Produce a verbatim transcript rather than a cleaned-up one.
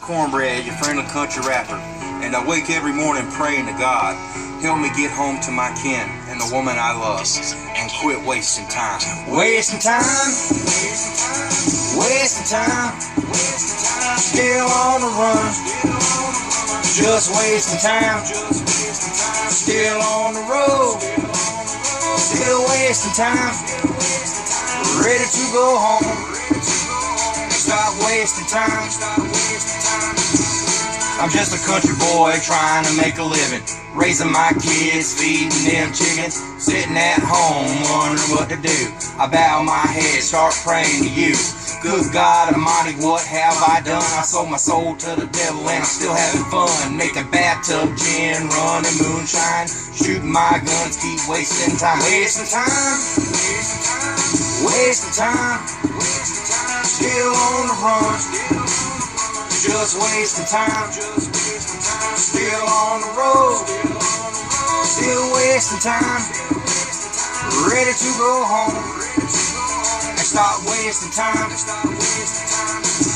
Cornbread, your friendly country rapper, and I wake every morning praying to God, help me get home to my kin and the woman I love, and quit wasting time. Wasting time, wasting time, still on the run, just wasting time, still on the road, still wasting time, ready to go home. Stop wasting time, stop wasting time. I'm just a country boy trying to make a living, raising my kids, feeding them chickens, sitting at home wondering what to do. I bow my head, start praying to you. Good God Almighty, what have I done? I sold my soul to the devil and I'm still having fun, making bathtub gin, running moonshine, shooting my guns, keep wasting time. Wasting time, wasting time, wasting time. Still on the run, just wasting time, still on the road, still wasting time, ready to go home, and stop wasting time, stop wasting time.